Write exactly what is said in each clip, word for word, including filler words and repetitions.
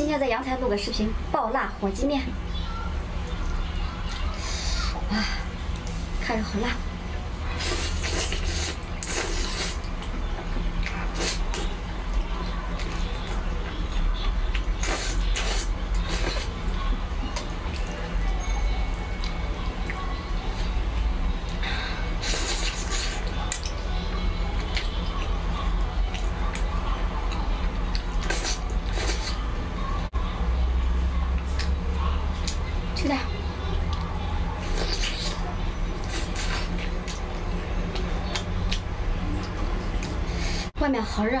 今天在阳台录个视频，爆辣火鸡面。啊，看着好辣。 去的。外面好热。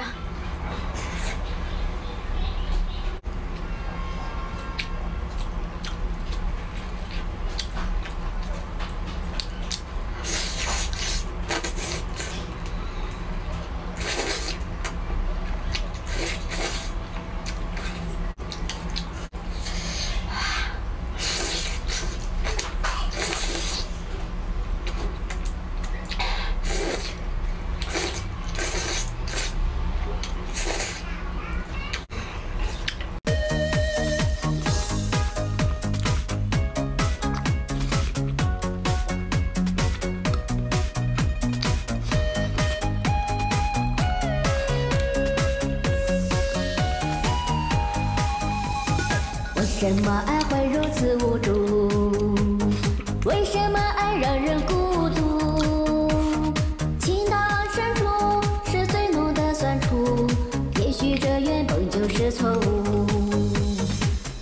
为什么爱会如此无助？为什么爱让人孤独？情到深处是最浓的酸楚，也许这原本就是错误。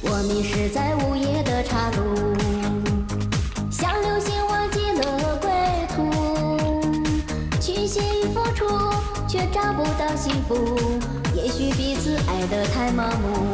我迷失在午夜的岔路，像流星忘记了归途。去心付出，却找不到幸福，也许彼此爱得太盲目。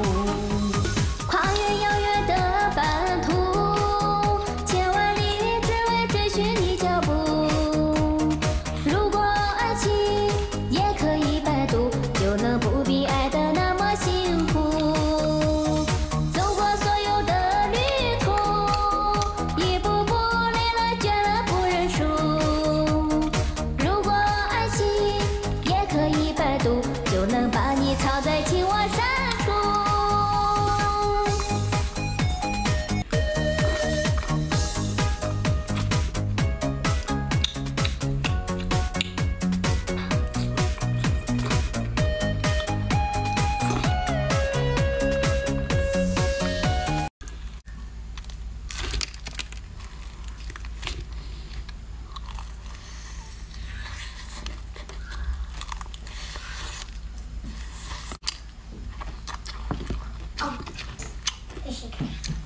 谢谢。